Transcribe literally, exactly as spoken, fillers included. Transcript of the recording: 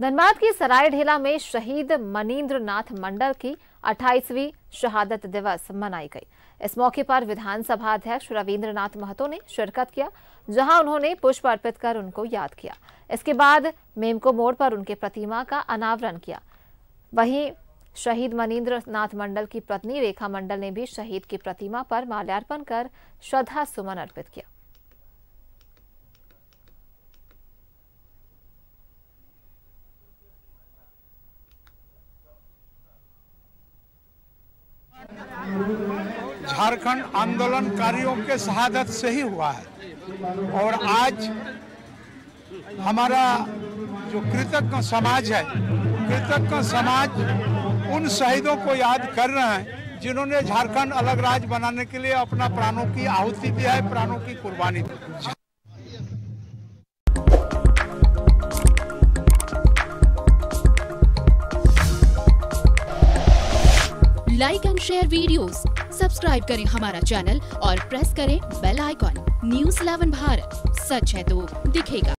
धनबाद के सरायढेला में शहीद मनीन्द्र नाथ मंडल की अट्ठाईसवीं शहादत दिवस मनाई गई। इस मौके पर विधानसभा अध्यक्ष रविन्द्र नाथ महतो ने शिरकत किया, जहां उन्होंने पुष्प अर्पित कर उनको याद किया। इसके बाद मेमको मोड़ पर उनके प्रतिमा का अनावरण किया। वहीं शहीद मनीन्द्र नाथ मंडल की पत्नी रेखा मंडल ने भी शहीद की प्रतिमा पर माल्यार्पण कर श्रद्धा सुमन अर्पित किया। झारखंड आंदोलनकारियों के शहादत से ही हुआ है और आज हमारा जो कृतज्ञ समाज है, कृतज्ञ समाज उन शहीदों को याद कर रहे हैं जिन्होंने झारखंड अलग राज्य बनाने के लिए अपना प्राणों की आहुति दी है, प्राणों की कुर्बानी दी। Like and share videos, subscribe करें हमारा चैनल और प्रेस करें bell icon. News eleven Bharat, सच है तो दिखेगा।